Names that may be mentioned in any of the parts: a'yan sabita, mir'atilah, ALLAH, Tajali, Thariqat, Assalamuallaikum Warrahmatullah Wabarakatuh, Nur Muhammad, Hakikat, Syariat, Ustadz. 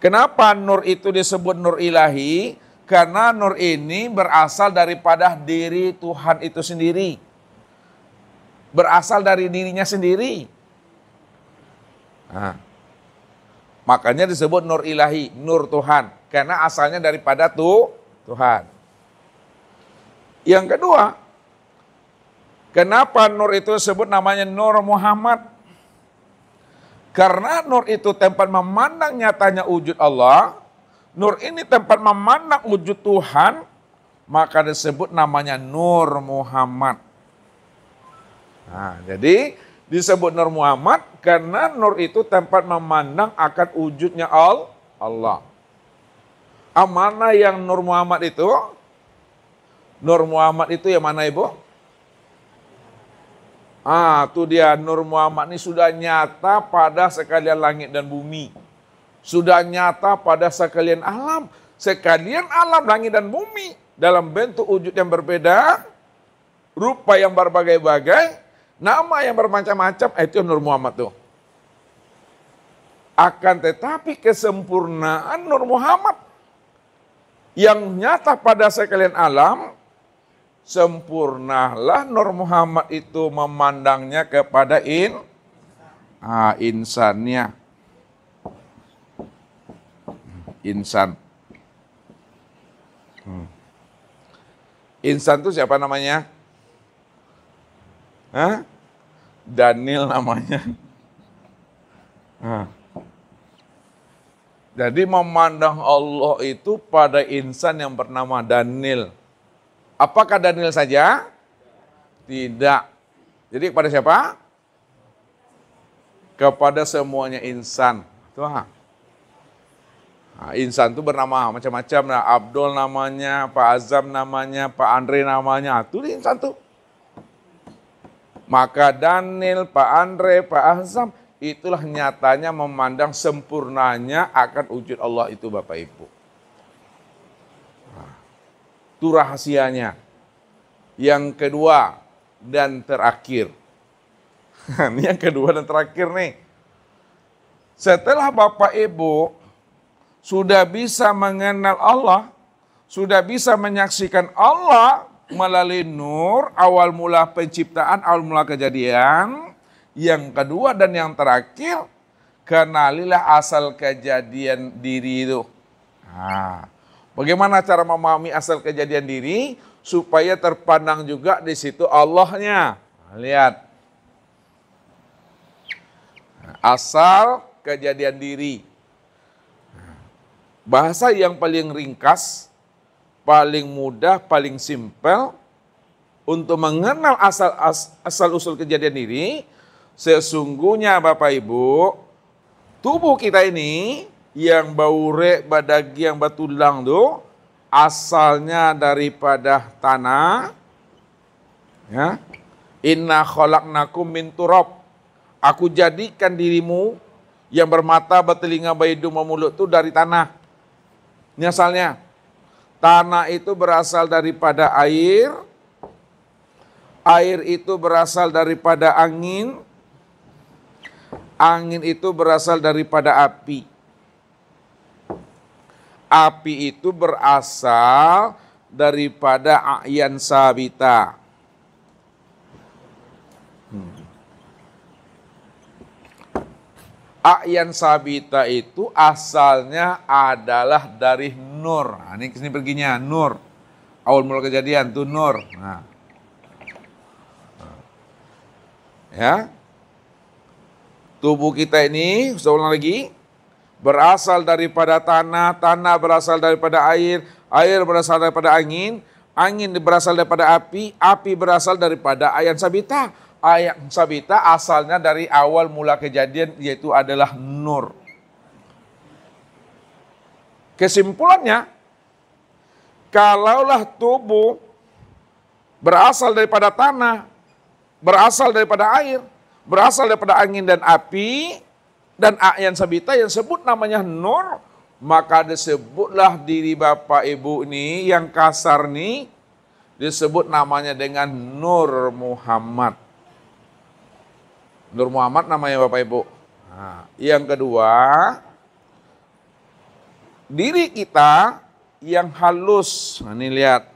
Kenapa nur itu disebut nur ilahi? Karena nur ini berasal daripada diri Tuhan itu sendiri. Berasal dari dirinya sendiri. Nah, makanya disebut nur ilahi, nur Tuhan. Karena asalnya daripada Tuhan. Yang kedua, kenapa nur itu disebut namanya Nur Muhammad? Karena nur itu tempat memandang nyatanya wujud Allah. Nur ini tempat memandang wujud Tuhan, maka disebut namanya Nur Muhammad. Nah, jadi disebut Nur Muhammad karena nur itu tempat memandang akan wujudnya Allah. Mana yang Nur Muhammad itu? Nur Muhammad itu yang mana, Ibu? Ah, itu dia, Nur Muhammad ini sudah nyata pada sekalian langit dan bumi. Sudah nyata pada sekalian alam. Sekalian alam, langit dan bumi. Dalam bentuk wujud yang berbeda, rupa yang berbagai-bagai, nama yang bermacam-macam, itu Nur Muhammad tuh. Akan tetapi kesempurnaan Nur Muhammad yang nyata pada sekalian alam, sempurnalah Nur Muhammad itu memandangnya kepada insannya. Insan. Insan itu siapa namanya? Hah? Daniel namanya. Jadi memandang Allah itu pada insan yang bernama Daniel. Apakah Daniel saja? Tidak. Jadi kepada siapa? Kepada semuanya insan. Tuhan. Nah, insan itu bernama macam-macam. Nah, Abdul namanya, Pak Azam namanya, Pak Andre namanya. Itu insan tuh. Maka Daniel, Pak Andre, Pak Azam, itulah nyatanya memandang sempurnanya akan wujud Allah itu, Bapak Ibu. Nah, itu rahasianya. Yang kedua dan terakhir. Ini yang kedua dan terakhir nih. Setelah Bapak Ibu sudah bisa mengenal Allah, sudah bisa menyaksikan Allah melalui nur, awal mula penciptaan, awal mula kejadian. Yang kedua dan yang terakhir, kenalilah asal kejadian diri itu. Nah, bagaimana cara memahami asal kejadian diri supaya terpandang juga di situ Allahnya? Lihat. Asal kejadian diri. Bahasa yang paling ringkas, paling mudah, paling simpel untuk mengenal asal-usul kejadian diri, sesungguhnya Bapak Ibu, tubuh kita ini yang baurek, badagi, yang batulang itu asalnya daripada tanah. Ya. Inna khalaqnakum min turab. Aku jadikan dirimu yang bermata, bertelinga, berhidung, bermulut itu dari tanah. Nyasalnya, tanah itu berasal daripada air, air itu berasal daripada angin, angin itu berasal daripada api, api itu berasal daripada a'yan sabita. A'yan sabita itu asalnya adalah dari nur. Nah, ini kesini perginya, nur. Awal mula kejadian itu nur. Nah. Ya. Tubuh kita ini, saya ulang lagi, berasal daripada tanah, tanah berasal daripada air, air berasal daripada angin, angin berasal daripada api, api berasal daripada a'yan sabita. Ayat sabita asalnya dari awal mula kejadian, yaitu adalah nur. Kesimpulannya, kalaulah tubuh berasal daripada tanah, berasal daripada air, berasal daripada angin dan api, dan a'yan sabita yang sebut namanya nur, maka disebutlah diri Bapak Ibu ini yang kasar nih, disebut namanya dengan Nur Muhammad. Nur Muhammad namanya Bapak Ibu. Nah, yang kedua diri kita yang halus. Nah, ini lihat,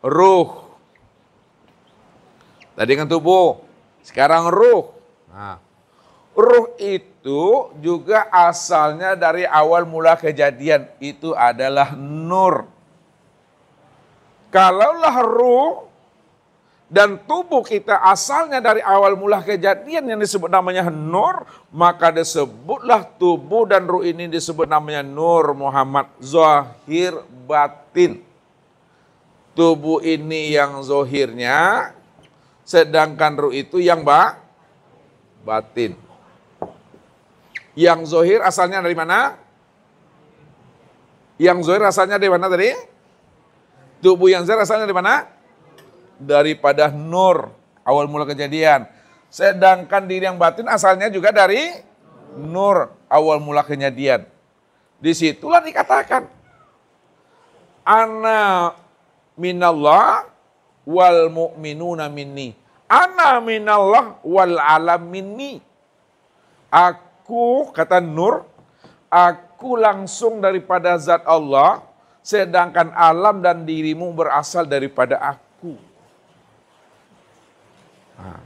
ruh. Tadi kan tubuh, sekarang ruh. Nah, ruh itu juga asalnya dari awal mula kejadian, itu adalah nur. Kalaulah ruh dan tubuh kita asalnya dari awal mula kejadian yang disebut namanya nur, maka disebutlah tubuh dan ruh ini disebut namanya nur Muhammad, zahir batin. Tubuh ini yang zahirnya, sedangkan ruh itu yang batin. Yang zahir asalnya dari mana? Yang zahir asalnya dari mana tadi? Tubuh yang zahir asalnya dari mana? Daripada nur, awal mula kejadian. Sedangkan diri yang batin asalnya juga dari nur, awal mula kejadian. Disitulah dikatakan, ana minallah wal mu'minuna minni. Ana minallah wal alam minni. Aku, kata nur, aku langsung daripada zat Allah, sedangkan alam dan dirimu berasal daripada aku. Nah,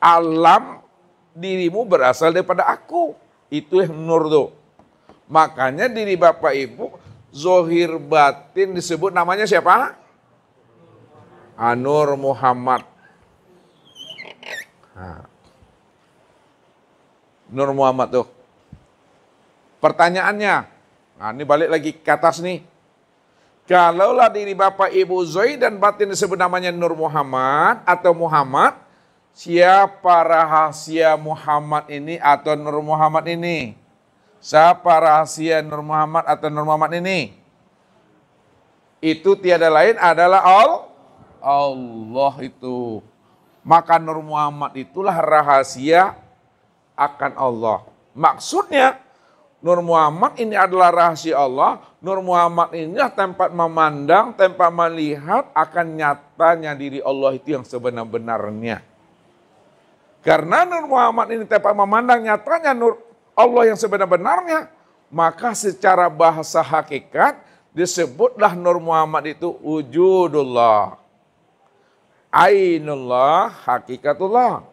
alam, dirimu berasal daripada aku. Itu yang nur tuh. Makanya diri Bapak Ibu, zahir batin disebut namanya siapa? Anur Muhammad. Nah, nur Muhammad tuh. Pertanyaannya, nah ini balik lagi ke atas nih. Kalaulah diri Bapak Ibu zahir dan batin disebut namanya nur Muhammad atau Muhammad, siapa rahasia Muhammad ini atau nur Muhammad ini? Siapa rahasia nur Muhammad atau nur Muhammad ini? Itu tiada lain adalah Allah itu. Maka nur Muhammad itulah rahasia akan Allah. Maksudnya, nur Muhammad ini adalah rahasia Allah. Nur Muhammad inilah tempat memandang, tempat melihat akan nyatanya diri Allah itu yang sebenar-benarnya. Karena nur Muhammad ini tempat memandang nyatanya nur Allah yang sebenar-benarnya, maka secara bahasa hakikat disebutlah nur Muhammad itu wujudullah, ainullah, hakikatullah.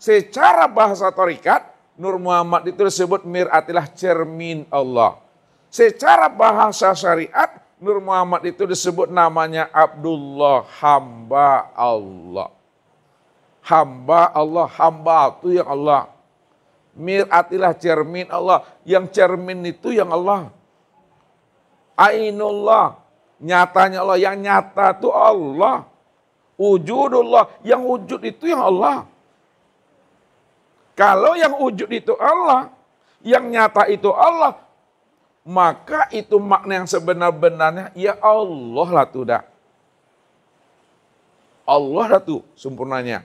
Secara bahasa thariqat, nur Muhammad itu disebut mir'atilah, cermin Allah. Secara bahasa syariat, nur Muhammad itu disebut namanya Abdullah, hamba Allah. Hamba Allah, hamba itu yang Allah. Mir'atilah, cermin Allah. Yang cermin itu yang Allah. Ainullah, nyatanya Allah. Yang nyata itu Allah. Wujudullah, yang wujud itu yang Allah. Kalau yang wujud itu Allah, yang nyata itu Allah, maka itu makna yang sebenar-benarnya, ya Allah lah tuh dah. Allah lah tuh sempurnanya.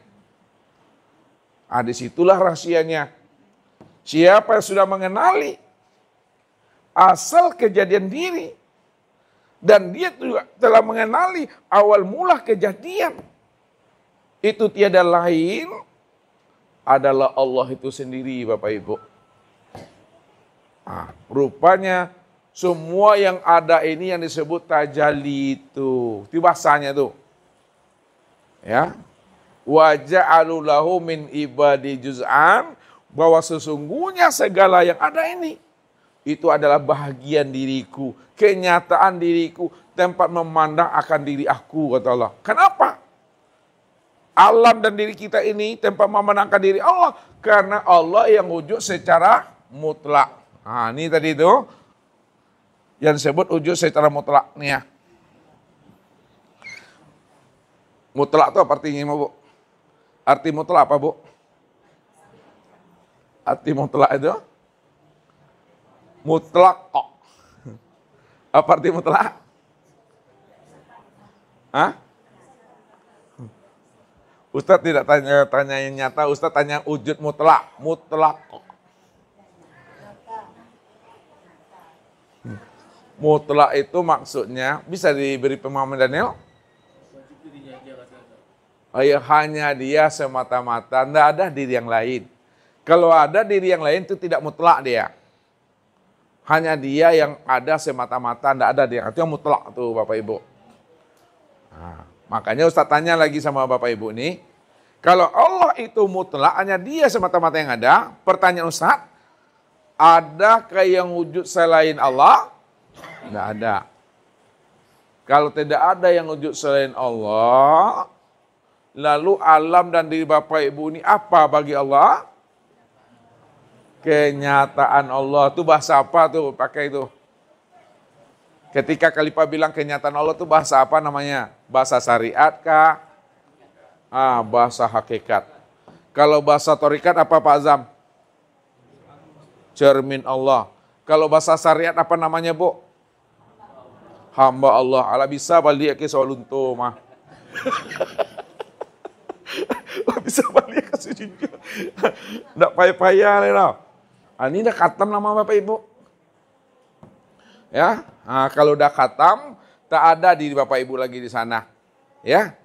Nah, disitulah rahasianya. Siapa yang sudah mengenali asal kejadian diri, dan dia juga telah mengenali awal mula kejadian, itu tiada lain adalah Allah itu sendiri, Bapak Ibu. Nah, rupanya semua yang ada ini yang disebut tajali itu. Itu bahasanya tuh. Ya. Wa ja'alu lahu min ibadi juz'an, bahwa sesungguhnya segala yang ada ini itu adalah bahagian diriku, kenyataan diriku, tempat memandang akan diri aku, kata Allah. Kenapa? Alam dan diri kita ini tempat memenangkan diri Allah, karena Allah yang wujud secara mutlak. Nah, ini tadi itu yang disebut wujud secara mutlak nih ya. Mutlak itu apa artinya, Bu? Arti mutlak apa, Bu? Arti mutlak itu mutlak. Apa arti mutlak? Hah? Ustadz tidak tanya yang nyata, Ustadz tanya wujud mutlak. Mutlak. Mutlak itu maksudnya, bisa diberi pemahaman Daniel? Ya, hanya dia semata-mata, tidak ada diri yang lain. Kalau ada diri yang lain itu tidak mutlak dia. Hanya dia yang ada semata-mata, tidak ada dia. Itu yang mutlak tuh Bapak Ibu. Nah, makanya Ustadz tanya lagi sama Bapak Ibu nih. Kalau Allah itu mutlak, hanya dia semata-mata yang ada. Pertanyaan Ustadz, adakah yang wujud selain Allah? Tidak ada. Kalau tidak ada yang wujud selain Allah, lalu alam dan diri Bapak Ibu ini apa bagi Allah? Kenyataan Allah. Itu bahasa apa tuh pakai itu? Ketika Khalifah bilang kenyataan Allah itu bahasa apa namanya? Bahasa syariat kah? Ah, bahasa hakikat. Kalau bahasa thariqat apa Pak Azam? Cermin Allah. Kalau bahasa syariat apa namanya Bu? Hamba Allah. Ala bisa balik ke solunto mah. Lah bisa balik kasih jujur. Ndak payah-payah nih loh. Ini udah khatam nama Bapak Ibu. Ya, nah, kalau udah khatam, tak ada diri Bapak Ibu lagi di sana. Ya.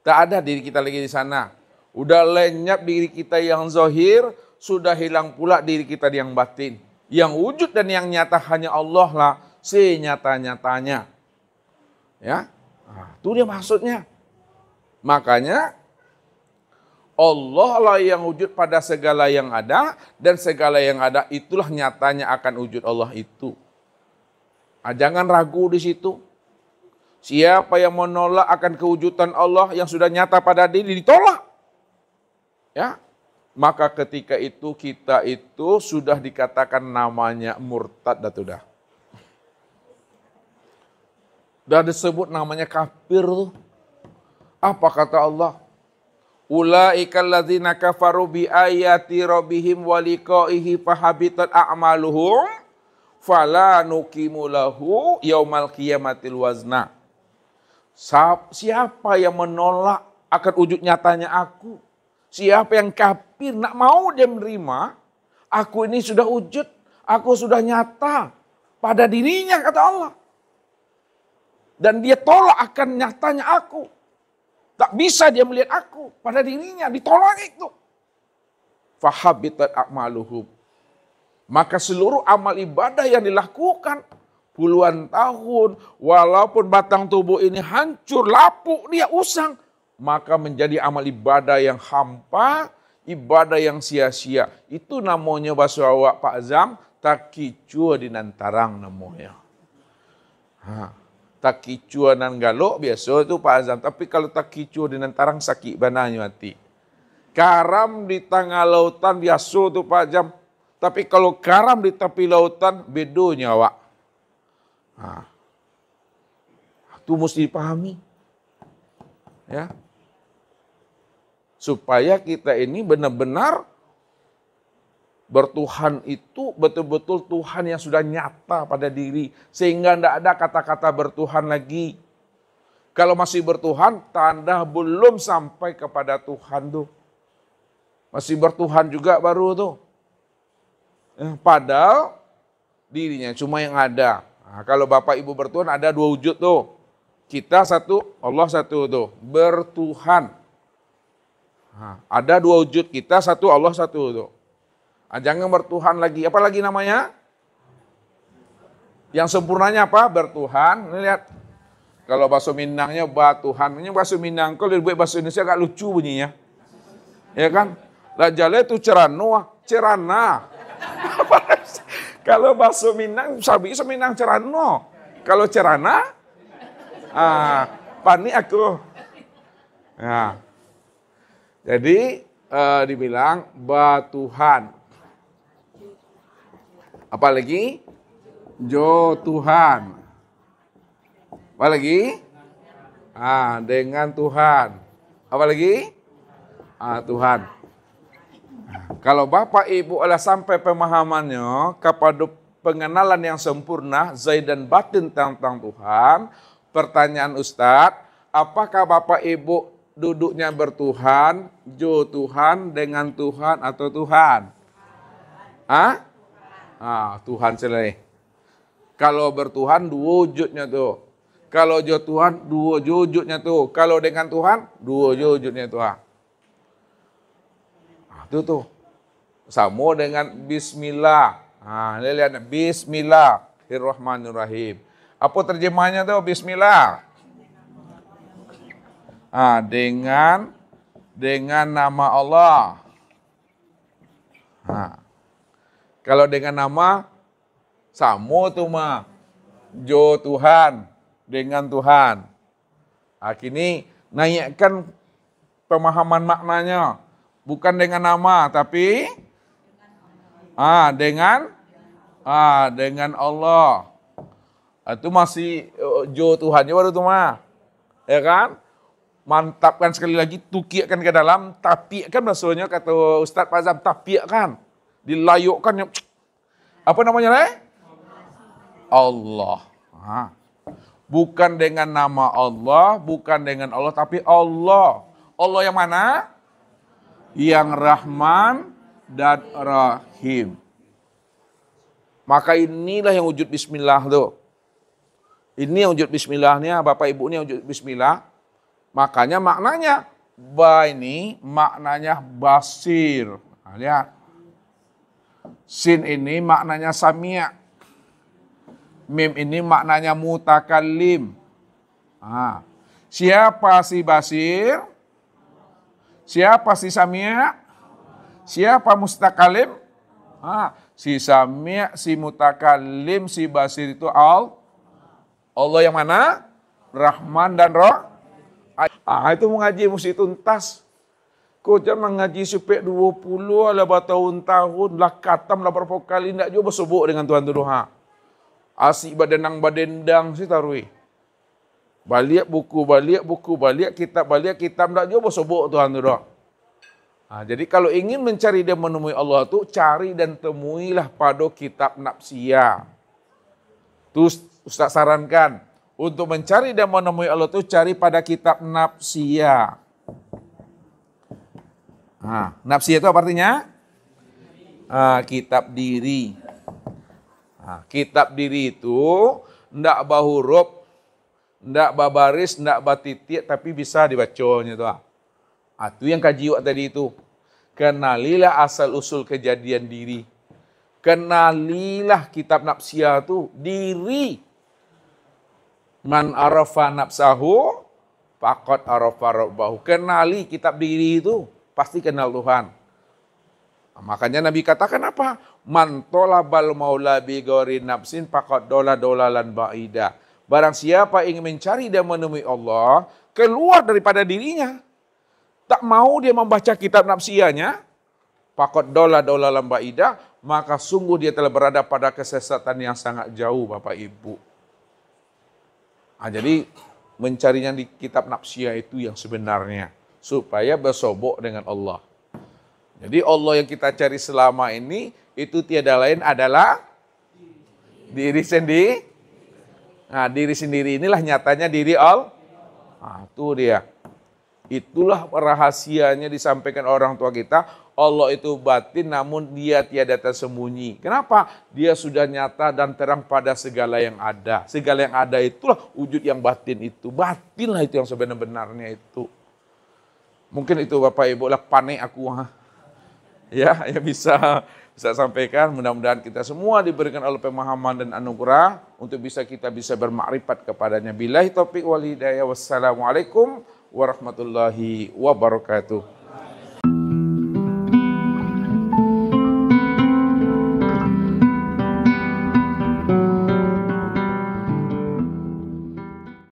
Tak ada diri kita lagi di sana. Udah lenyap diri kita yang zahir, sudah hilang pula diri kita yang batin. Yang wujud dan yang nyata hanya Allah lah senyata-nyatanya. Ya. Nah, itu dia maksudnya. Makanya Allah lah yang wujud pada segala yang ada, dan segala yang ada itulah nyatanya akan wujud Allah itu. Nah, jangan ragu di situ. Siapa yang menolak akan kewujudan Allah yang sudah nyata pada diri, ditolak. Ya, maka ketika itu kita itu sudah dikatakan namanya murtad datudah. Sudah disebut namanya kafir tuh. Apa kata Allah? Ulaikal ladzina kafaru bi ayati rabbihim wa liqaihi fahabitat a'maluhum fala nuqimu lahu yaumal qiyamatil wazna. Siapa yang menolak akan wujud nyatanya aku? Siapa yang kafir nak mau dia menerima, aku ini sudah wujud, aku sudah nyata pada dirinya kata Allah. Dan dia tolak akan nyatanya aku. Tak bisa dia melihat aku pada dirinya, ditolak itu. Fahabitat a'maluhum. Maka seluruh amal ibadah yang dilakukan puluhan tahun, walaupun batang tubuh ini hancur, lapuk, dia usang, maka menjadi amal ibadah yang hampa, ibadah yang sia-sia. Itu namanya bahasa awak Pak Azam, takicua dinantarang namanya. Ha. Tak kicua nan galok biasa itu Pak Azam. Tapi kalau tak kicua di nantarang sakit bananya mati. Karam di tengah lautan biasa itu Pak Azam. Tapi kalau karam di tepi lautan bedonya awak. Nah, itu mesti dipahami. Ya. Supaya kita ini benar-benar bertuhan itu betul-betul Tuhan yang sudah nyata pada diri. Sehingga tidak ada kata-kata bertuhan lagi. Kalau masih bertuhan, tanda belum sampai kepada Tuhan tuh. Masih bertuhan juga baru tuh. Padahal dirinya cuma yang ada. Nah, kalau Bapak Ibu bertuhan ada dua wujud tuh. Kita satu, Allah satu tuh. Bertuhan. Nah, ada dua wujud, kita satu, Allah satu tuh. Jangan bertuhan lagi. Apa lagi namanya? Yang sempurnanya apa? Bertuhan. Ini lihat. Kalau bahasa Minangnya batuhan. Ini bahasa Minang. Kalau dibuat bahasa Indonesia agak lucu bunyinya. Ya kan? Lajale itu ceranoh. Cerana. Kalau bahasa Minang, sabi itu Minang ceranoh. Kalau cerana, panik aku. Nah. Jadi, dibilang batuhan. Apalagi? Jo Tuhan. Apalagi? Dengan Tuhan. Apalagi? Tuhan. Kalau Bapak Ibu adalah sampai pemahamannya kepada pengenalan yang sempurna, zahir dan batin tentang Tuhan, pertanyaan Ustadz, apakah Bapak Ibu duduknya bertuhan, jo Tuhan, dengan Tuhan, atau Tuhan? Hah? Tuhan selain. Kalau bertuhan dua wujudnya tuh. Kalau jo Tuhan dua wujudnya tuh. Kalau dengan Tuhan dua wujudnya Tuhan. Itu tuh. Sama dengan Bismillah. Lihat Bismillahirrahmanirrahim. Apa terjemahannya tuh? Bismillah. Dengan nama Allah. Kalau dengan nama samo tuh mah. Jo Tuhan dengan Tuhan. Kini naikkan pemahaman maknanya. Bukan dengan nama, tapi dengan Allah. Itu masih jo Tuhannya baru tuh mah. Ya kan? Mantapkan sekali lagi, tukiakan ke dalam, tapiakan maksudnya kata Ustaz Fazam, tapiakan. Dilayukkan. Apa namanya, Reh? Allah. Bukan dengan nama Allah, bukan dengan Allah, tapi Allah. Allah yang mana? Yang Rahman dan Rahim. Maka inilah yang wujud Bismillah tuh. Ini yang wujud Bismillahnya, Bapak Ibu ini yang wujud Bismillah. Makanya maknanya, ba ini maknanya basir. Lihat. Sin ini maknanya samia. Mim ini maknanya mutakallim. Siapa si basir? Siapa si samia? Siapa mustakalim? Si samia, si mutakallim, si basir itu Allah yang mana? Rahman dan itu mengaji mesti tuntas. Kau jangan mengaji supaya 20 lah bertahun-tahun lah katam lah berapa kali ndak juga bersubuk dengan Tuhan tu doha. Asik badenang badendang si tarui. Balik buku, balik kitab ndak juga bersubuk Tuhan tu doha. Jadi kalau ingin mencari dan menemui Allah tu cari dan temuilah pada kitab nafsiyah. Tu Ustaz sarankan. Untuk mencari dan menemui Allah itu cari pada kitab nafsiyah. Nafsiyah itu apa artinya? Kitab diri. Kitab diri itu ndak bahuruf, ndak babaris, ndak batitik, tapi bisa dibacanya itu. Itu yang kaji tadi itu. Kenalilah asal-usul kejadian diri. Kenalilah kitab nafsiyah itu diri. Man arafa nafsahu, faqad arafa rabbahu. Kenali kitab diri itu, pasti kenal Tuhan. Makanya Nabi katakan apa? Man tolabal maula bi ghairi nafsin faqad dolalan ba'ida. Barang siapa ingin mencari dan menemui Allah, keluar daripada dirinya. Tak mau dia membaca kitab nafsianya, faqad dolalan ba'ida, maka sungguh dia telah berada pada kesesatan yang sangat jauh, Bapak Ibu. Jadi mencarinya di kitab nafsiyah itu yang sebenarnya. Supaya bersobok dengan Allah. Jadi Allah yang kita cari selama ini, itu tiada lain adalah diri sendiri. Diri sendiri inilah nyatanya diri Allah. Itu dia. Itulah rahasianya disampaikan orang tua kita. Allah itu batin namun dia tiada tersembunyi. Kenapa? Dia sudah nyata dan terang pada segala yang ada. Segala yang ada itulah wujud yang batin itu. Batinlah itu yang sebenar-benarnya itu. Mungkin itu Bapak Ibu lah panik aku. Ya bisa sampaikan. Mudah-mudahan kita semua diberikan oleh pemahaman dan anugerah untuk kita bisa bermakrifat kepadanya. Billahi taufiq wal hidayah. Wassalamualaikum warahmatullahi wabarakatuh.